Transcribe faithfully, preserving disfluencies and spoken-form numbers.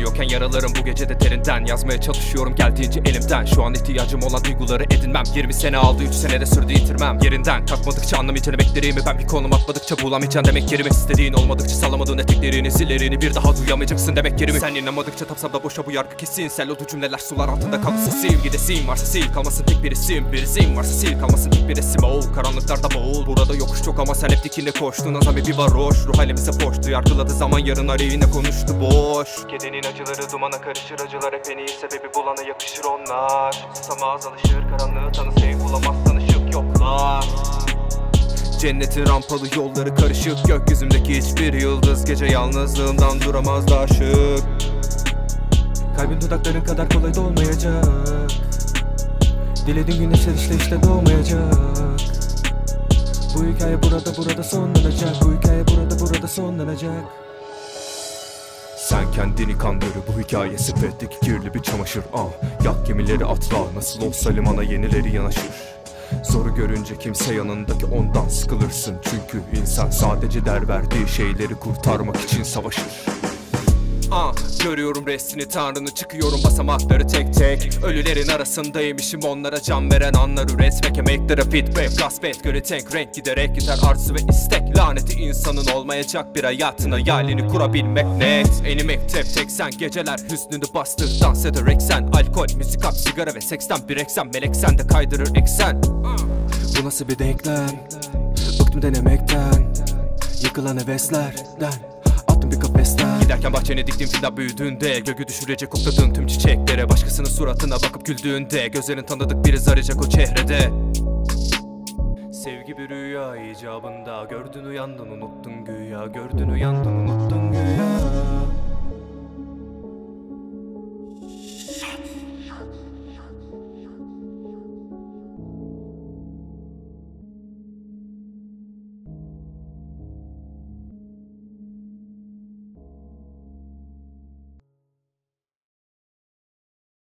Anlıyorken yaralarım bu gece de derinden. Yazmaya çalışıyorum geldiğince elimden. Şu an ihtiyacım olan duyguları edinmem. yirmi sene aldı, üç senede sürdü yitirmem. Yerinden kalkmadıkça anlamayacaksın emeklerimi. Ben bir konum atmadıkça bulamayacaksın demek yerimi. İstediğin olmadıkça salamadığın eteklerini, zillerini bir daha duyamayacaksın demek yerimi. Sen inanmadıkça tapsam da boşa bu yargı kesin. Sellodu cümleler sular altında kalırsa sil. Gidesin varsa sil, kalmasın tek bir isim. Bir izin varsa sil, kalmasın tek bir resim. Oğul karanlıklarda boğul. Burada yokuş çok ama sen hep dikine koştun. Azami bir varoş ruh halimize boştu. Yargıladı zaman yarın aleyhine konuştu boş. Kedinin acıları dumana karışır. Acılar hep en iyi sebebi bulana yakışır onlar. Susama az alışır, karanlığı tanı sev bulamazsan ışık yoklar. Cennetin rampalı yolları karışık. Gökyüzümdeki hiçbir yıldız gece yalnızlığımdan duramaz da aşık. Kalbim dudakların kadar kolay dolmayacak. Dilediğin güne serişle işte doğmayacak. Bu hikaye burada burada sonlanacak. Bu hikaye burada burada sonlanacak. Sen kendini kandır, bu hikaye sepetteki kirli bir çamaşır. ah, Yak gemileri atla, nasıl olsa limana yenileri yanaşır. Zoru görünce kimse yanındaki ondan sıkılırsın. Çünkü insan sadece der verdiği şeyleri kurtarmak için savaşır. Ah, görüyorum resmini tanrını, çıkıyorum basamakları tek tek. Ölülerin arasındaymışım, onlara can veren anlar üretmek. Emeklere feedback, kasvet göre tek renk giderek gider arzu ve istek. Laneti insanın olmayacak bir hayatına hayalini kurabilmek net. Eni mektep tek sen geceler hüznünü bastır dans ederek sen. Alkol, müzik, at, sigara ve seksten bir eksen. Melek sen de kaydırır eksen. Bu nasıl bir denklem? Bıktım denemekten. Yıkılan heveslerden. Giderken bahçene diktiğim fidan büyüdüğünde, göğü düşürecek kokladığın tüm çiçeklere, başkasının suratına bakıp güldüğünde, gözlerin tanıdık biri zarayacak o çehrede. Sevgi bir rüya icabında, gördün uyandın unuttun güya, gördün uyandın unuttun güya.